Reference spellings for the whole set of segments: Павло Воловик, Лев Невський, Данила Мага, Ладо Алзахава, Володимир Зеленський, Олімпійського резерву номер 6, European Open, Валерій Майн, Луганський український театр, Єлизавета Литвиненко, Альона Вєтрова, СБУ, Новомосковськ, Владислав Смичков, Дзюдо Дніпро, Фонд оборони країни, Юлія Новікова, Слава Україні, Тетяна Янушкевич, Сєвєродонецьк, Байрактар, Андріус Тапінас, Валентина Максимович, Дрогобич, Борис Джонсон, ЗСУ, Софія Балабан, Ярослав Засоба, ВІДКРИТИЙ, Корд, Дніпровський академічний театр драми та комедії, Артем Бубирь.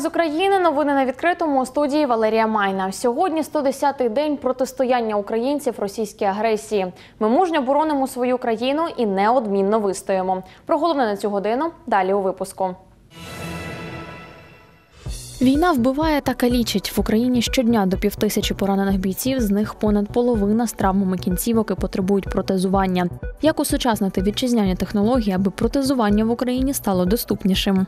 з України. Новини на відкритому у студії Валерія Майна. Сьогодні 110-й день протистояння українців російській агресії. Ми мужньо боронимо свою країну і неодмінно вистоїмо. Про головне на цю годину далі у випуску. Війна вбиває та калічить. В Україні щодня до 5000 поранених бійців, з них понад половина з травмами кінцівок і потребують протезування. Як усучаснити вітчизняні технології, аби протезування в Україні стало доступнішим?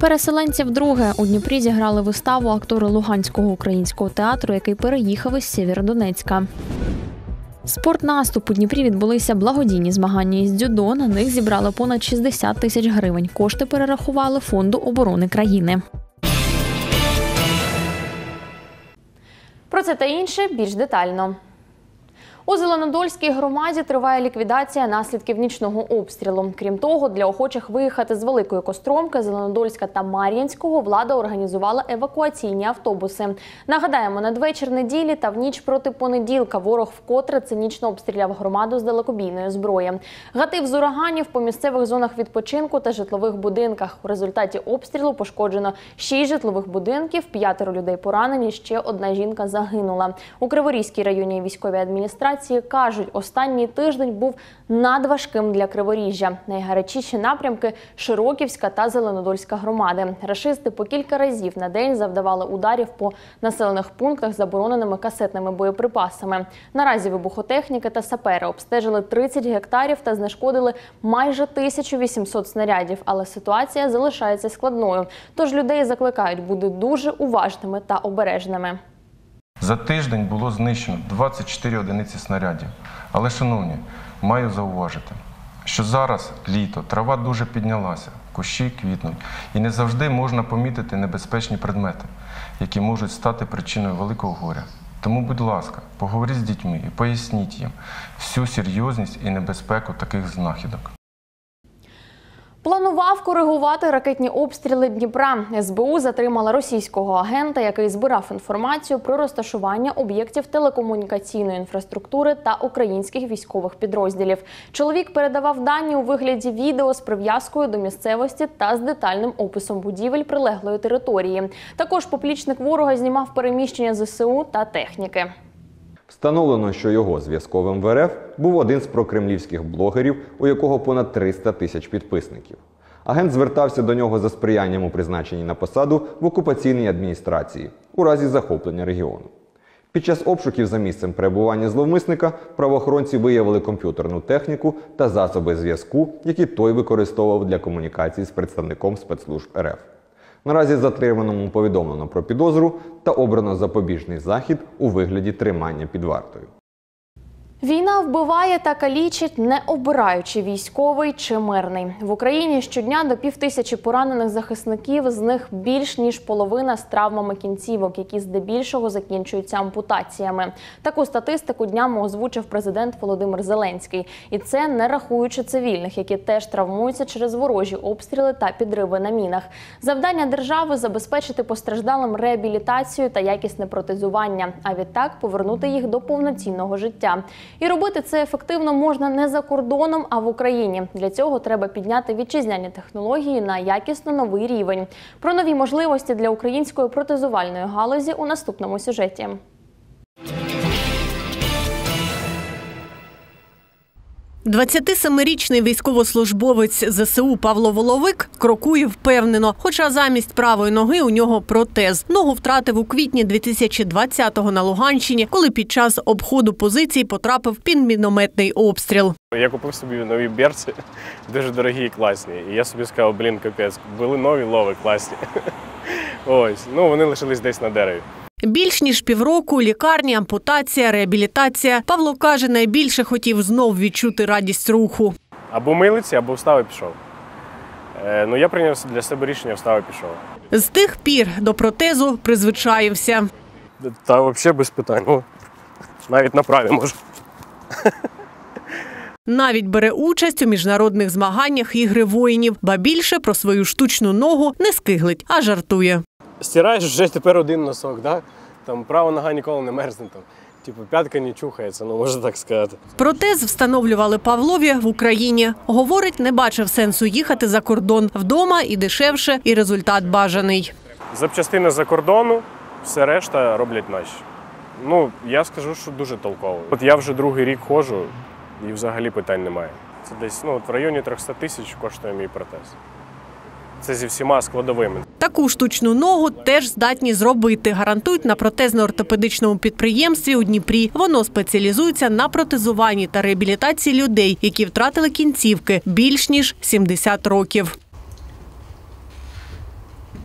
Переселенці вдруге. У Дніпрі зіграли виставу актори Луганського українського театру, який переїхав із Сєвєродонецька. Спортнаступ. У Дніпрі відбулися благодійні змагання із дзюдо. На них зібрали понад 60 тисяч гривень. Кошти перерахували Фонду оборони країни. Про це та інше більш детально. У Зеленодольській громаді триває ліквідація наслідків нічного обстрілу. Крім того, для охочих виїхати з Великої Костромки, Зеленодольська та Мар'їнського влада організувала евакуаційні автобуси. Нагадаємо, надвечір неділі та в ніч проти понеділка ворог вкотре цинічно обстріляв громаду з далекобійної зброї. Гатив з ураганів по місцевих зонах відпочинку та житлових будинках. У результаті обстрілу пошкоджено 6 житлових будинків, 5 людей поранені, ще одна жінка загинула. У Криворізькій районній військовій адміністрації кажуть, останній тиждень був надважким для Криворіжжя. Найгарячіші напрямки – Широківська та Зеленодольська громади. Рашисти по кілька разів на день завдавали ударів по населених пунктах забороненими касетними боєприпасами. Наразі вибухотехніки та сапери обстежили 30 гектарів та знешкодили майже 1800 снарядів. Але ситуація залишається складною, тож людей закликають бути дуже уважними та обережними. За тиждень було знищено 24 одиниці снарядів. Але, шановні, маю зауважити, що зараз літо, трава дуже піднялася, кущі квітнуть, і не завжди можна помітити небезпечні предмети, які можуть стати причиною великого горя. Тому, будь ласка, поговоріть з дітьми і поясніть їм всю серйозність і небезпеку таких знахідок. Планував коригувати ракетні обстріли Дніпра. СБУ затримала російського агента, який збирав інформацію про розташування об'єктів телекомунікаційної інфраструктури та українських військових підрозділів. Чоловік передавав дані у вигляді відео з прив'язкою до місцевості та з детальним описом будівель прилеглої території. Також поплічник ворога знімав переміщення ЗСУ та техніки. Встановлено, що його зв'язковим в РФ був один з прокремлівських блогерів, у якого понад 300 тисяч підписників. Агент звертався до нього за сприянням у призначенні на посаду в окупаційній адміністрації у разі захоплення регіону. Під час обшуків за місцем перебування зловмисника правоохоронці виявили комп'ютерну техніку та засоби зв'язку, які той використовував для комунікації з представником спецслужб РФ. Наразі затриманому повідомлено про підозру та обрано запобіжний захід у вигляді тримання під вартою. Війна вбиває та калічить, не обираючи військовий чи мирний. В Україні щодня до 5000 поранених захисників, з них більш ніж половина з травмами кінцівок, які здебільшого закінчуються ампутаціями. Таку статистику днями озвучив президент Володимир Зеленський. І це не рахуючи цивільних, які теж травмуються через ворожі обстріли та підриви на мінах. Завдання держави – забезпечити постраждалим реабілітацію та якісне протезування, а відтак повернути їх до повноцінного життя. І робити це ефективно можна не за кордоном, а в Україні. Для цього треба підняти вітчизняні технології на якісно новий рівень. Про нові можливості для української протезувальної галузі у наступному сюжеті. «27-річний військовослужбовець ЗСУ Павло Воловик крокує впевнено, хоча замість правої ноги у нього протез. Ногу втратив у квітні 2020-го на Луганщині, коли під час обходу позицій потрапив під мінометний обстріл. Я купив собі нові берці, дуже дорогі і класні. І я собі сказав, блін, капець, були нові лови класні. Ось, ну вони лишились десь на дереві». Більш ніж півроку – лікарня, ампутація, реабілітація. Павло каже, найбільше хотів знов відчути радість руху. Або милиці, або встав і пішов. Ну, я прийняв для себе рішення, встав і пішов. З тих пір до протезу призвичаєвся. Та взагалі без питань. Навіть на праві можу. Навіть бере участь у міжнародних змаганнях ігри воїнів. Ба більше про свою штучну ногу не скиглить, а жартує. Стираєш вже тепер один носок, да? Там права нога ніколи не мерзне. Типу, п'ятка не чухається, ну можна так сказати. Протез встановлювали Павлові в Україні. Говорить, не бачив сенсу їхати за кордон. Вдома і дешевше, і результат бажаний. Запчастини за кордону, все решта роблять наші. Ну, я скажу, що дуже толково. От я вже другий рік ходжу і взагалі питань немає. Це десь в районі 300 тисяч коштує мій протез. Це зі всіма складовими. Таку штучну ногу теж здатні зробити, гарантують на протезно-ортопедичному підприємстві у Дніпрі. Воно спеціалізується на протезуванні та реабілітації людей, які втратили кінцівки більш ніж 70 років.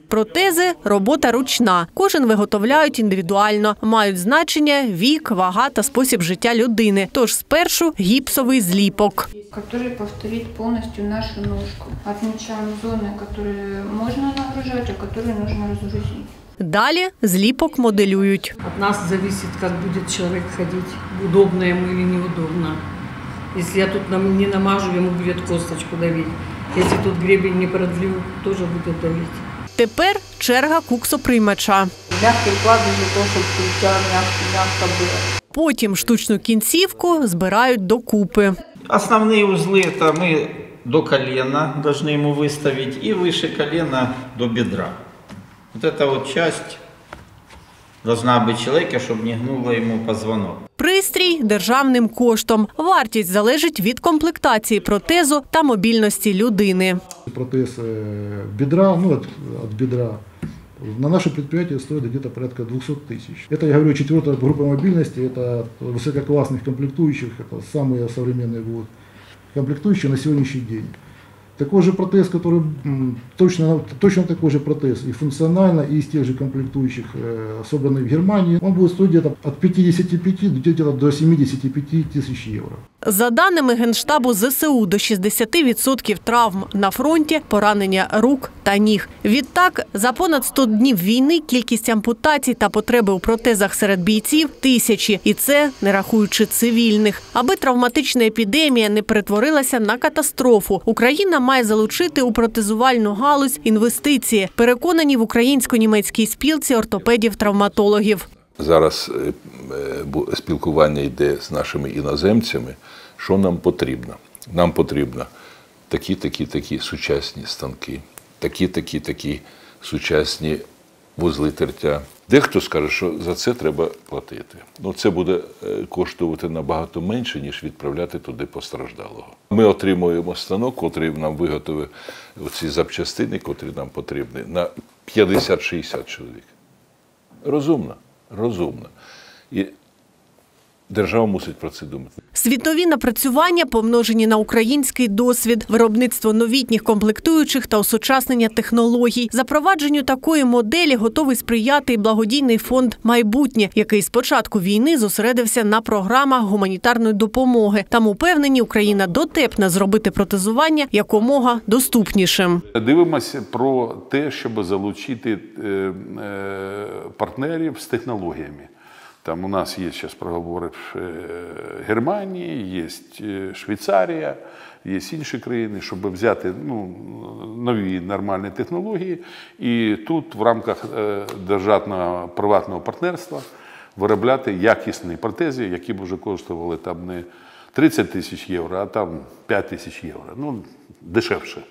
Протези – робота ручна. Кожен виготовляють індивідуально. Мають значення вік, вага та спосіб життя людини. Тож спершу – гіпсовий зліпок. Який повторить повністю нашу ножку. Відмічаємо зони, які можна нагружати, а які потрібно розгрузити. Далі зліпок моделюють. Від нас залежить, як буде людина ходити, удобно йому чи неудобно. Якщо я тут не намажу, йому буде косточку давити. Якщо тут гребінь не продлю, теж буде давити. Тепер черга куксоприймача. Мягкий вклад для того, щоб культя м'яка була. Потім штучну кінцівку збирають докупи. Основні узли ми до коліна повинні йому виставити і вище коліна до бедра. Ось ця частина повинна бути чоловіка, щоб не гнуло йому позвонок. Пристрій – державним коштом. Вартість залежить від комплектації протезу та мобільності людини. Протез бедра, от бедра, на наше предприятие стоит где-то порядка 200 тысяч. Это, я говорю, четвертая группа мобильности, это высококлассных комплектующих, это самые современные будут комплектующие на сегодняшний день. Такой же протез, который точно такой же протез и функционально, и из тех же комплектующих, собранный в Германии, он будет стоить где-то от 55 до 75 тысяч евро. За даними Генштабу ЗСУ, до 60% травм на фронті – поранення рук та ніг. Відтак, за понад 100 днів війни кількість ампутацій та потреби у протезах серед бійців – тисячі. І це не рахуючи цивільних. Аби травматична епідемія не перетворилася на катастрофу, Україна має залучити у протезувальну галузь інвестиції, переконані в українсько-німецькій спілці ортопедів-травматологів. Зараз спілкування йде з нашими іноземцями, що нам потрібно. Нам потрібно такі сучасні станки, такі сучасні вузли тертя. Дехто скаже, що за це треба платити. Це буде коштувати набагато менше, ніж відправляти туди постраждалого. Ми отримуємо станок, який нам виготовить ці запчастини, які нам потрібні, на 50-60 чоловік. Розумно. Розумно. І держава мусить про це думати. Світові напрацювання, помножені на український досвід, виробництво новітніх комплектуючих та осучаснення технологій. Запровадженню такої моделі готовий сприяти і благодійний фонд «Майбутнє», який з початку війни зосередився на програмах гуманітарної допомоги. Там упевнені, Україна дотепна зробити протезування якомога доступнішим. Дивимося про те, щоб залучити партнерів з технологіями. Там у нас є зараз проговори в Германії, є Швейцарія, є інші країни, щоб взяти нові нормальні технології. І тут в рамках державного приватного партнерства виробляти якісні протези, які б вже коштували там не 30 тисяч євро, а там 5 тисяч євро. Дешевше.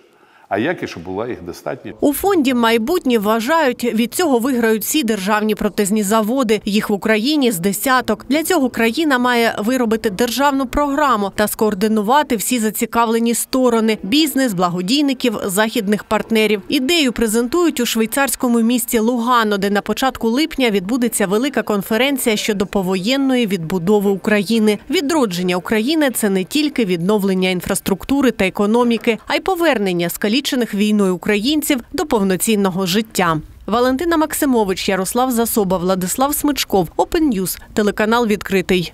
А як і щоб була їх достатньо. У фонді «Майбутнє» вважають, від цього виграють всі державні протезні заводи. Їх в Україні з десяток. Для цього країна має виробити державну програму та скоординувати всі зацікавлені сторони – бізнес, благодійників, західних партнерів. Ідею презентують у швейцарському місті Лугано, де на початку липня відбудеться велика конференція щодо повоєнної відбудови України. Відродження України – це не тільки відновлення інфраструктури та економіки, а й повернення скалічних війною українців до повноцінного життя. Валентина Максимович, Ярослав Засоба, Владислав Смичков. Open News. Телеканал «Відкритий».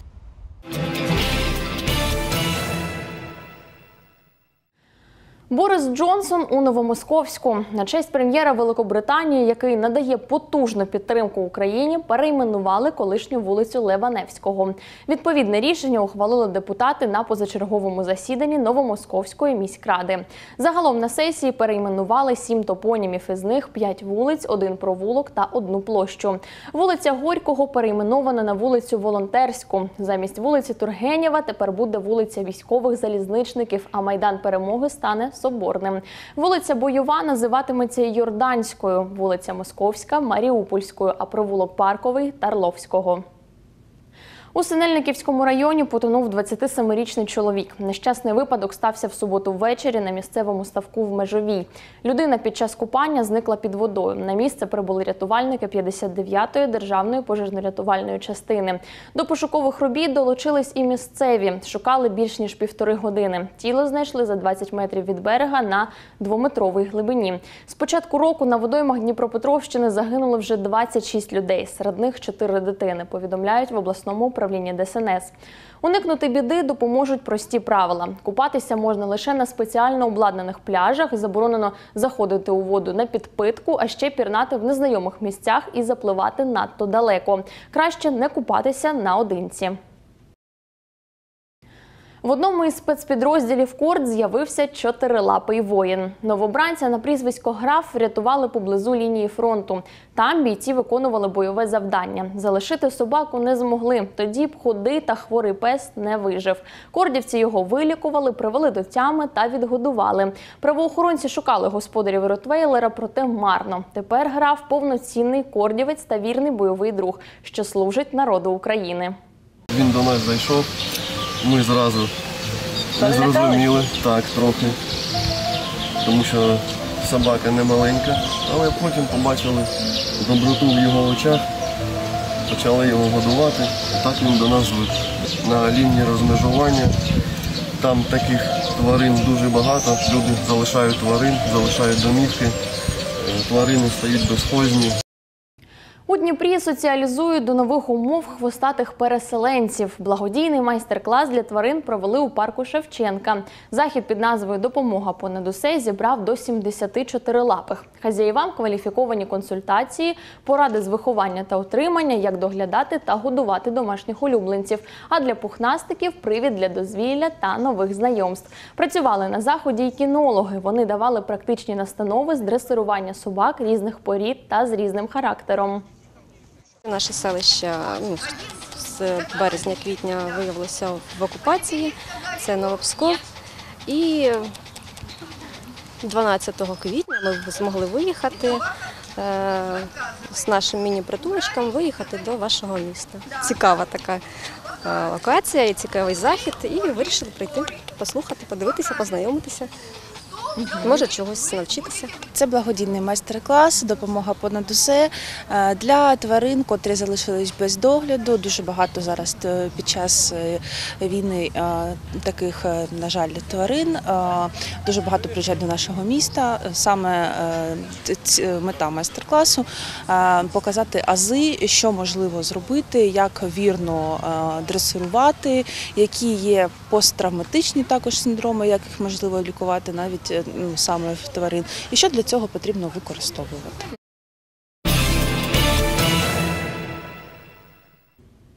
Борис Джонсон у Новомосковську. На честь прем'єра Великобританії, який надає потужну підтримку Україні, перейменували колишню вулицю Лева Невського. Відповідне рішення ухвалили депутати на позачерговому засіданні Новомосковської міськради. Загалом на сесії перейменували 7 топонімів, із них 5 вулиць, 1 провулок та 1 площу. Вулиця Горького перейменована на вулицю Волонтерську. Замість вулиці Тургенєва тепер буде вулиця Військових Залізничників, а Майдан Перемоги стане Соборним. Вулиця Бойова називатиметься Йорданською, вулиця Московська – Маріупольською, а провулок Парковий – Тарловського. У Синельниківському районі потонув 27-річний чоловік. Нещасний випадок стався в суботу ввечері на місцевому ставку в Межовій. Людина під час купання зникла під водою. На місце прибули рятувальники 59-ї державної пожежно-рятувальної частини. До пошукових робіт долучились і місцеві. Шукали більш ніж 1,5 години. Тіло знайшли за 20 метрів від берега на 2-метровій глибині. З початку року на водоймах Дніпропетровщини загинули вже 26 людей. Серед них 4 дитини, повідомляють в обласному управління ДСНС. Уникнути біди допоможуть прості правила. Купатися можна лише на спеціально обладнаних пляжах, заборонено заходити у воду на підпитку, а ще пірнати в незнайомих місцях і запливати надто далеко. Краще не купатися наодинці. В одному із спецпідрозділів Корд з'явився 4-лапий воїн. Новобранця на прізвисько Граф врятували поблизу лінії фронту. Там бійці виконували бойове завдання. Залишити собаку не змогли. Тоді б худий та хворий пес не вижив. Кордівці його вилікували, привели до тями та відгодували. Правоохоронці шукали господарів ротвейлера, проте марно. Тепер Граф – повноцінний кордівець та вірний бойовий друг, що служить народу України. Він до нас зайшов. Ми зразу не зрозуміли, так, трохи, тому що собака не маленька, але потім побачили доброту в його очах, почали його годувати, і так він до нас звик. На лінії розмежування там таких тварин дуже багато, люди залишають тварин, залишають домівки, тварини стають безхозні. У Дніпрі соціалізують до нових умов хвостатих переселенців. Благодійний майстер-клас для тварин провели у парку Шевченка. Захід під назвою «Допомога понад усе» зібрав до 74 лапих. Хазяївам кваліфіковані консультації, поради з виховання та утримання, як доглядати та годувати домашніх улюбленців. А для пухнастиків – привід для дозвілля та нових знайомств. Працювали на заході й кінологи. Вони давали практичні настанови з дресирування собак різних порід та з різним характером. Наше селище з березня-квітня виявилося в окупації, це Новопсков. І 12 квітня ми змогли виїхати з нашим міні-притулочком, виїхати до вашого міста. Цікава така локація і цікавий захід, і вирішили прийти, послухати, подивитися, познайомитися. Може чогось навчитися. Це благодійний майстер-клас «Допомога понад усе» для тварин, котрі залишились без догляду. Дуже багато зараз під час війни таких, на жаль, тварин. Дуже багато приїжджають до нашого міста. Саме мета майстер-класу – показати ази, що можливо зробити, як вірно дресирувати, які є посттравматичні також синдроми, як їх можливо лікувати навіть саме тварин, і що для цього потрібно використовувати.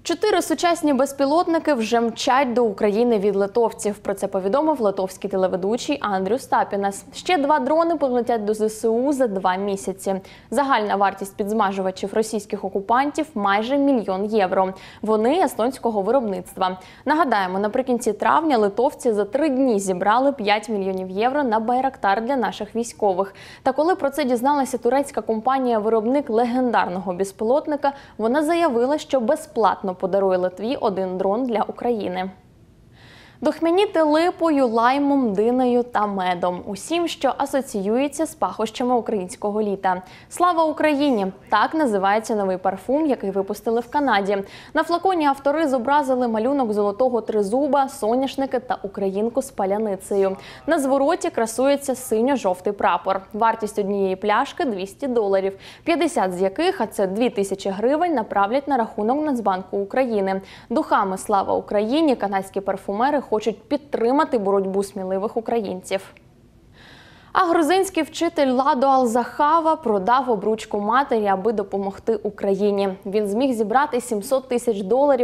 4 сучасні безпілотники вже мчать до України від литовців. Про це повідомив литовський телеведучий Андріус Тапінас. Ще 2 дрони полетять до ЗСУ за 2 місяці. Загальна вартість підзмажувачів російських окупантів – майже 1 мільйон євро. Вони естонського виробництва. Нагадаємо, наприкінці травня литовці за 3 дні зібрали 5 мільйонів євро на байрактар для наших військових. Та коли про це дізналася турецька компанія-виробник легендарного безпілотника, вона заявила, що безплатно подарує Литві 1 дрон для України. Дохмяніти липою, лаймом, диною та медом. Усім, що асоціюється з пахощами українського літа. «Слава Україні» – так називається новий парфум, який випустили в Канаді. На флаконі автори зобразили малюнок золотого тризуба, соняшники та українку з паляницею. На звороті красується синьо-жовтий прапор. Вартість однієї пляшки – $200, 50 з яких, а це 2000 гривень, направлять на рахунок Нацбанку України. Духами «Слава Україні» канадські парфумери хочуть підтримати боротьбу сміливих українців. А грузинський вчитель Ладо Алзахава продав обручку матері, аби допомогти Україні. Він зміг зібрати $700 тисяч,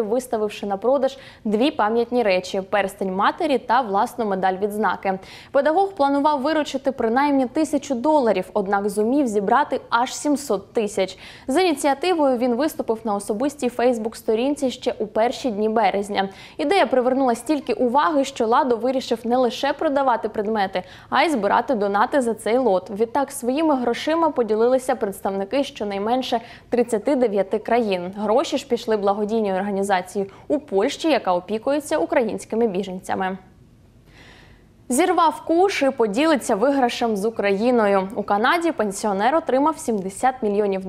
виставивши на продаж дві пам'ятні речі – перстень матері та власну медаль відзнаки. Педагог планував виручити принаймні $1000, однак зумів зібрати аж $700 тисяч. З ініціативою він виступив на особистій фейсбук-сторінці ще у перші дні березня. Ідея привернула стільки уваги, що Ладо вирішив не лише продавати предмети, а й збирати донати за цей лот. Відтак своїми грошима поділилися представники щонайменше 39 країн. Гроші ж пішли благодійній організації у Польщі, яка опікується українськими біженцями. Зірвав куш і поділиться виграшем з Україною. У Канаді пенсіонер отримав $70 мільйонів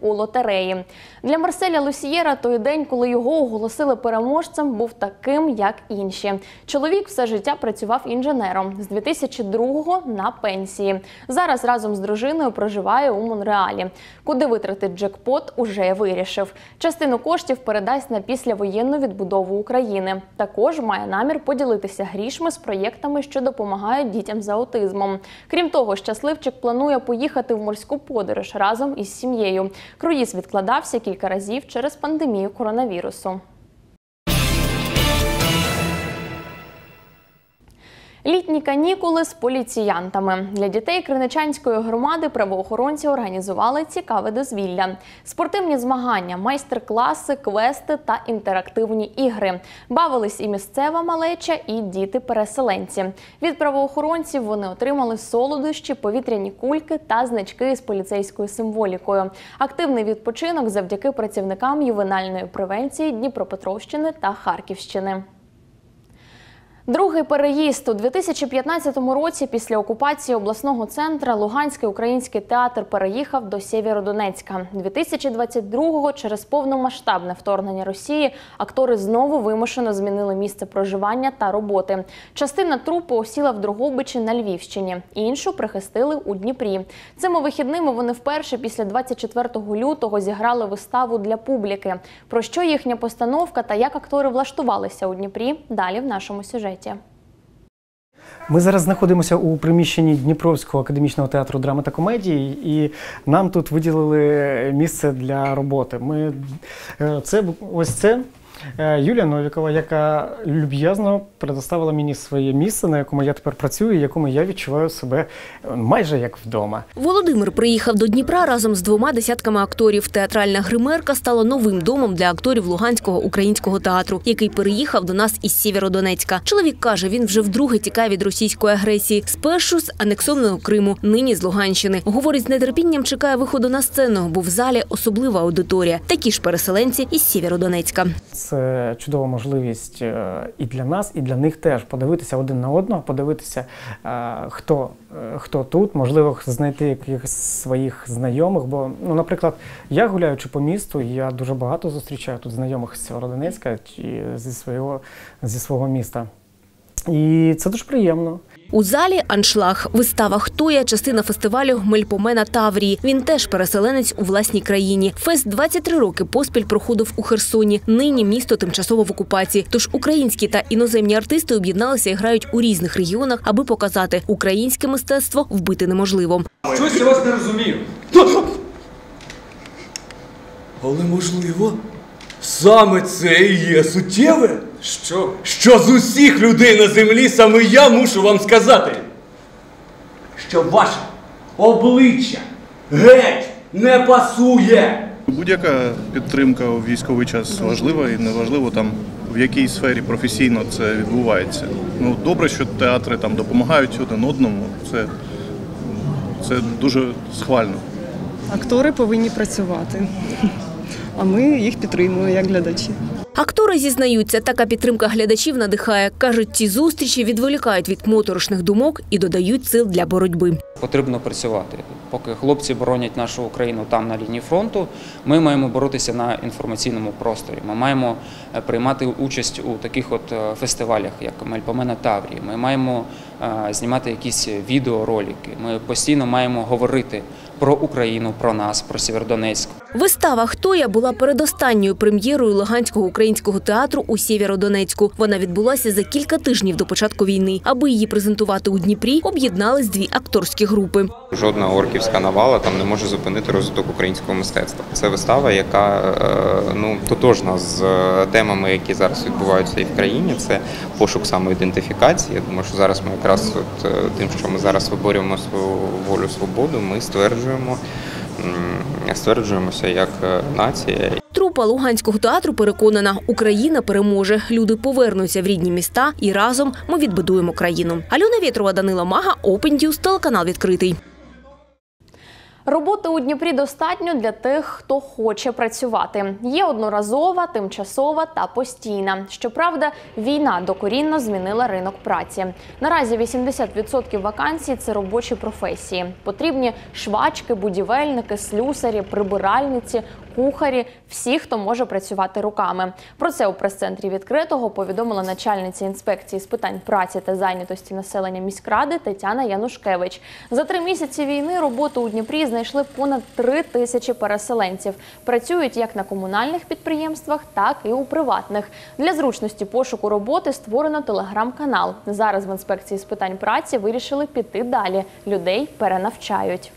у лотереї. Для Марселя Лусієра той день, коли його оголосили переможцем, був таким, як інші. Чоловік все життя працював інженером. З 2002-го на пенсії. Зараз разом з дружиною проживає у Монреалі. Куди витратить джекпот, уже вирішив. Частину коштів передасть на післявоєнну відбудову України. Також має намір поділитися грішми з проєктами, що допомагають дітям з аутизмом. Крім того, щасливчик планує поїхати в морську подорож разом із сім'єю. Круїз відкладався кілька разів через пандемію коронавірусу. Літні канікули з поліціянтами. Для дітей Криничанської громади правоохоронці організували цікаве дозвілля. Спортивні змагання, майстер-класи, квести та інтерактивні ігри. Бавились і місцева малеча, і діти-переселенці. Від правоохоронців вони отримали солодощі, повітряні кульки та значки з поліцейською символікою. Активний відпочинок завдяки працівникам ювенальної превенції Дніпропетровщини та Харківщини. Другий переїзд. У 2015 році після окупації обласного центра Луганський український театр переїхав до Сєвєродонецька. 2022-го через повномасштабне вторгнення Росії актори знову вимушено змінили місце проживання та роботи. Частина трупи осіла в Дрогобичі на Львівщині, іншу прихистили у Дніпрі. Цими вихідними вони вперше після 24 лютого зіграли виставу для публіки. Про що їхня постановка та як актори влаштувалися у Дніпрі – далі в нашому сюжеті. Ми зараз знаходимося у приміщенні Дніпровського академічного театру драми та комедії, і нам тут виділили місце для роботи. Ось це Юлія Новікова, яка люб'язно предоставила мені своє місце, на якому я тепер працюю і якому я відчуваю себе майже як вдома. Володимир приїхав до Дніпра разом з 2 десятками акторів. Театральна гримерка стала новим домом для акторів Луганського українського театру, який переїхав до нас із Сєвєродонецька. Чоловік каже, він вже вдруге тікає від російської агресії. Спершу з анексованого Криму, нині з Луганщини. Говорить, з нетерпінням чекає виходу на сцену, бо в залі особлива аудиторія. Такі ж переселенці із Сєвєродонецька. Це чудова можливість і для нас, і для них теж подивитися один на одного, подивитися, хто тут, можливо, знайти якихось своїх знайомих. Бо, наприклад, я, гуляючи по місту, я дуже багато зустрічаю тут знайомих з Сєвєродонецька чи зі свого міста. І це дуже приємно. У залі аншлаг. Вистава «Хто я» – частина фестивалю «Мельпомена Таврії». Він теж переселенець у власній країні. Фест 23 роки поспіль проходив у Херсоні. Нині місто тимчасово в окупації. Тож українські та іноземні артисти об'єдналися і грають у різних регіонах, аби показати – українське мистецтво вбити неможливо. Щось я вас не розумію. Але, можливо, саме це і є суттєве. Що? Що з усіх людей на землі саме я мушу вам сказати, що ваше обличчя геть не пасує. Будь-яка підтримка у військовий час важлива і неважливо, в якій сфері професійно це відбувається. Добре, що театри допомагають один одному, це дуже схвально. Актори повинні працювати, а ми їх підтримуємо як глядачі. Актори зізнаються, така підтримка глядачів надихає. Кажуть, ці зустрічі відволікають від моторошних думок і додають сил для боротьби. Потрібно працювати. Поки хлопці боронять нашу Україну там на лінії фронту, ми маємо боротися на інформаційному просторі. Ми маємо приймати участь у таких фестивалях, як Мельпомена Таврії. Ми маємо знімати якісь відеоролики. Ми постійно маємо говорити про Україну, про нас, про Сєвєродонецьк. Вистава «Хто я» була передостанньою прем'єрою Луганського українського театру у Сєвєродонецьку. Вона відбулася за кілька тижнів до початку війни. Аби її презентувати у Дніпрі, об'єднались дві акторські групи. Жодна орківська навала там не може зупинити розвиток українського мистецтва. Це вистава, яка тотожна з темами, які зараз відбуваються і в країні. Це пошук самоідентифікації. Я думаю, що зараз ми якраз тим, що ми зараз виборюємо свою волю, свободу, ми стверджуємося як нація. Трупа Луганського театру переконана, Україна переможе, люди повернуться в рідні міста і разом ми відбудуємо країну. Альона Вєтрова, Данила Мага, Open News, телеканал «Відкритий». Роботи у Дніпрі достатньо для тих, хто хоче працювати. Є одноразова, тимчасова та постійна. Щоправда, війна докорінно змінила ринок праці. Наразі 80% вакансій – це робочі професії. Потрібні швачки, будівельники, слюсарі, прибиральниці, кухарі – всі, хто може працювати руками. Про це у прес-центрі «Відкритого» повідомила начальниця інспекції з питань праці та зайнятості населення міськради Тетяна Янушкевич. За 3 місяці війни роботу у Дніпрі знайшли понад 3000 переселенців. Працюють як на комунальних підприємствах, так і у приватних. Для зручності пошуку роботи створено телеграм-канал. Зараз в інспекції з питань праці вирішили піти далі. Людей перенавчають.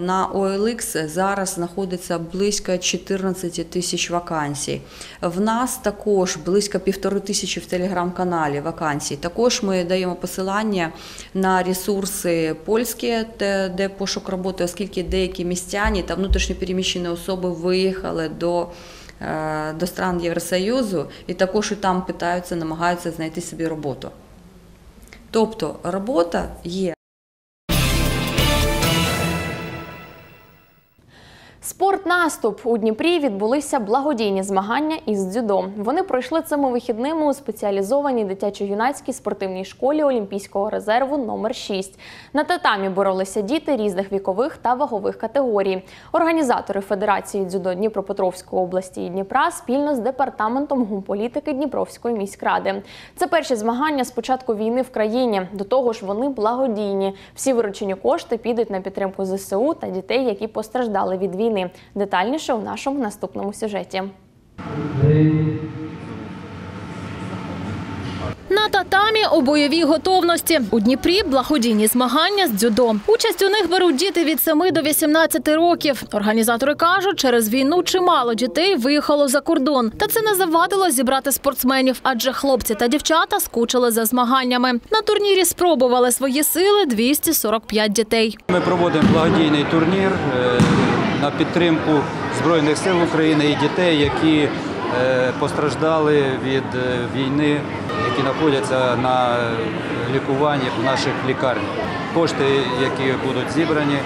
На ОЛХ зараз знаходиться близько 14 000 вакансій. В нас також близько 1500 в телеграм-каналі вакансій. Також ми даємо посилання на ресурси польські, де пошук роботи, оскільки деякі містяни та внутрішньопереміщені особи виїхали до стран Євросоюзу і також і там намагаються знайти собі роботу. Тобто робота є. Спорт-наступ. У Дніпрі відбулися благодійні змагання із дзюдо. Вони пройшли цими вихідними у спеціалізованій дитячо-юнацькій спортивній школі Олімпійського резерву номер 6. На татамі боролися діти різних вікових та вагових категорій. Організатори Федерації дзюдо Дніпропетровської області і Дніпра спільно з департаментом гумполітики Дніпровської міськради. Це перші змагання з початку війни в країні. До того ж, вони благодійні. Всі виручені кошти підуть на підтримку ЗСУ та дітей, які постраждали від війни. Детальніше у нашому наступному сюжеті. На татамі у бойовій готовності. У Дніпрі благодійні змагання з дзюдо. Участь у них беруть діти від 7 до 18 років. Організатори кажуть, через війну чимало дітей виїхало за кордон. Та це не завадило зібрати спортсменів, адже хлопці та дівчата скучили за змаганнями. На турнірі спробували свої сили 245 дітей. Ми проводимо благодійний турнір на підтримку Збройних сил України і дітей, які постраждали від війни, які знаходяться на лікуванні в наших лікарнях. Кошти, які будуть зібрані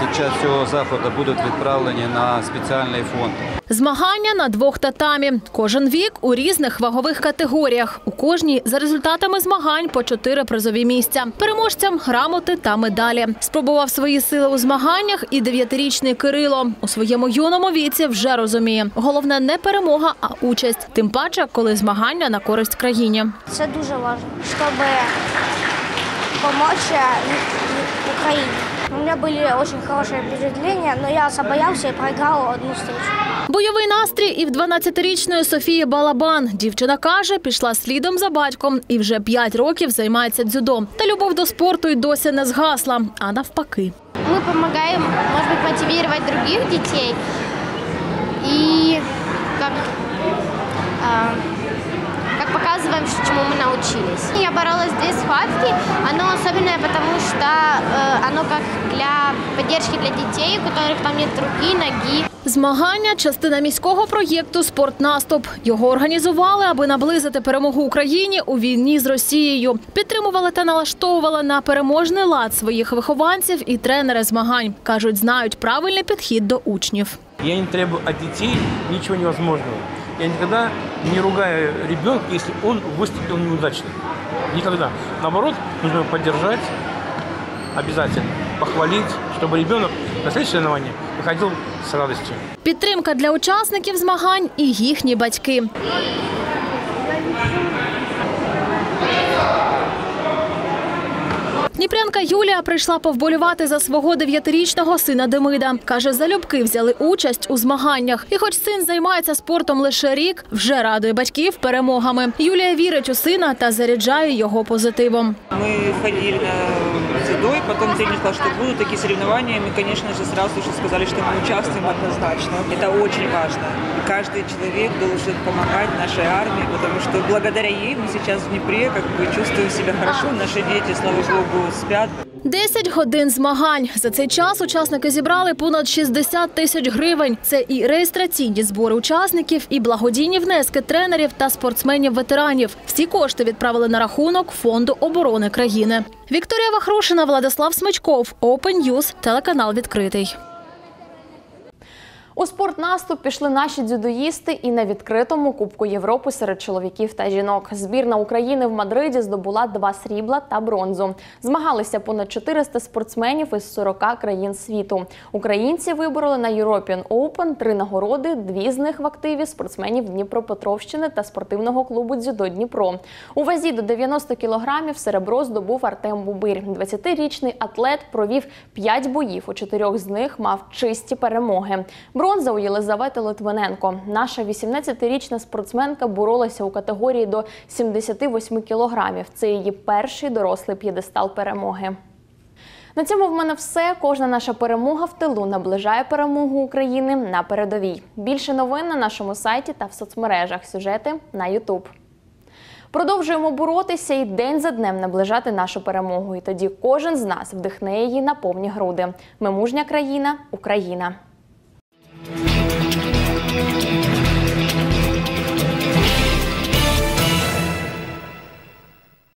під час цього заходу, будуть відправлені на спеціальний фонд. Змагання на 2 татамі. Кожен вік у різних вагових категоріях. У кожній за результатами змагань по 4 призові місця. Переможцям – грамоти та медалі. Спробував свої сили у змаганнях і 9-річний Кирило. У своєму юному віці вже розуміє – головне не перемога, а участь. Тим паче, коли змагання на користь країні. Це дуже важливо, щоб допомогти Україні. У мене були дуже хороші враження, але я боявся і програв одну зустріч. Бойовий настрій і в 12-річної Софії Балабан. Дівчина каже, пішла слідом за батьком і вже 5 років займається дзюдо. Та любов до спорту й досі не згасла, а навпаки. Ми допомагаємо, може, мотивувати інших дітей і як показуємо, чому ми навчилися. Я боролась в 2 схватки, воно особливе, тому що воно як для підтримки для дітей, у яких там немає руки, ноги. Змагання – частина міського проєкту «Спортнаступ». Його організували, аби наблизити перемогу Україні у війні з Росією. Підтримували та налаштовували на переможний лад своїх вихованців і тренери змагань. Кажуть, знають правильний підхід до учнів. Я не требую від дітей нічого невозможного. Я ніколи не ругаю дитину, якщо він виступив неудачно. Ніколи. Наоборот, потрібно підтримати, обов'язково похвалити, щоб дитина на слідчому навчанні виходив з радістю. Підтримка для учасників змагань і їхні батьки. Дніпрянка Юлія прийшла повболювати за свого 9-річного сина Демида. Каже, залюбки взяли участь у змаганнях. І хоч син займається спортом лише рік, вже радує батьків перемогами. Юлія вірить у сина та заряджає його позитивом. Ми ходили на дзюдо, і потім тренер сказав, що будуть такі змагання. І ми, звісно, одразу сказали, що ми участвуємо однозначно. Це дуже важливо. І кожен чоловік має допомагати нашій армії, тому що благодаря їй ми зараз в Дніпрі чувствуємо себе добре, наші діти, слава Богу, сплять. 10 годин змагань. За цей час учасники зібрали понад 60 тисяч гривень. Це і реєстраційні збори учасників, і благодійні внески тренерів та спортсменів-ветеранів. Всі кошти відправили на рахунок Фонду оборони країни. Вікторія Вахорошина, Владислав Смичков, Open News, телеканал «Відкритий». У спортнаступ пішли наші дзюдоїсти і на відкритому Кубку Європи серед чоловіків та жінок. Збірна України в Мадриді здобула 2 срібла та бронзу. Змагалися понад 400 спортсменів із 40 країн світу. Українці вибороли на European Open 3 нагороди, 2 з них в активі спортсменів Дніпропетровщини та спортивного клубу «Дзюдо Дніпро». У вазі до 90 кілограмів серебро здобув Артем Бубирь. 20-річний атлет провів 5 боїв, у 4 з них мав чисті перемоги. Бронза у Єлизавети Литвиненко. Наша 18-річна спортсменка боролася у категорії до 78 кілограмів. Це її перший дорослий п'єдестал перемоги. На цьому в мене все. Кожна наша перемога в тилу наближає перемогу України на передовій. Більше новин на нашому сайті та в соцмережах. Сюжети на YouTube. Продовжуємо боротися і день за днем наближати нашу перемогу. І тоді кожен з нас вдихне її на повні груди. Ми мужня країна – Україна. We'll be right back.